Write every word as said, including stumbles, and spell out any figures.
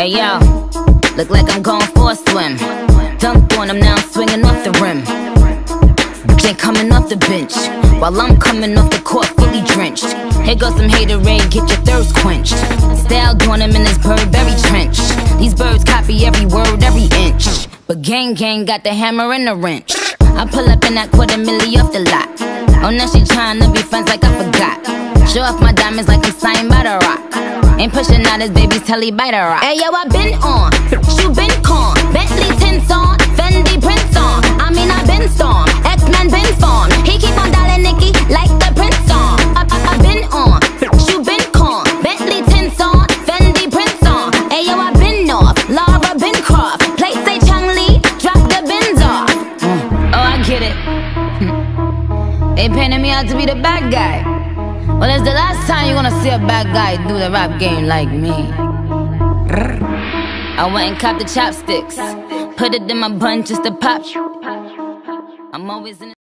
Hey yo, look like I'm going for a swim. Dunked on him, now I'm swinging off the rim. They coming off the bench while I'm coming off the court fully drenched. Here goes some haterade, get your thirst quenched. Style doing him in this Burberry trench. These birds copy every word, every inch. But gang gang got the hammer and the wrench. I pull up in that quarter milli off the lot. Oh, now she tryna be friends like I forgot. Show off my diamonds like I'm signed by the Rock. Ain't pushing out his baby's telly by the Rock. Hey yo, I been on, you been con. Bentley tints on, Fendi prints on. I mean I been storm, X-Men been formed. He keep on dialing Nicki like the Prince song. I, I, I been on, you been con. Bentley tints on, Fendi prints on. Hey yo, I been off, Lara Croft. Plate say Chun-Li, drop the bins off. Mm. Oh, I get it. They painted me out to be the bad guy. Well, it's the last time you're gonna see a bad guy do the rap game like me. I went and copped the chopsticks, put it in my bun just to pop. I'm always in